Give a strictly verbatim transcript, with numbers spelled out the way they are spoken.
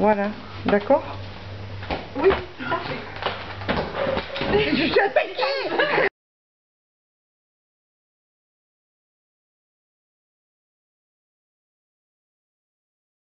Voilà, d'accord? Oui, tout à fait. Je suis attaquée.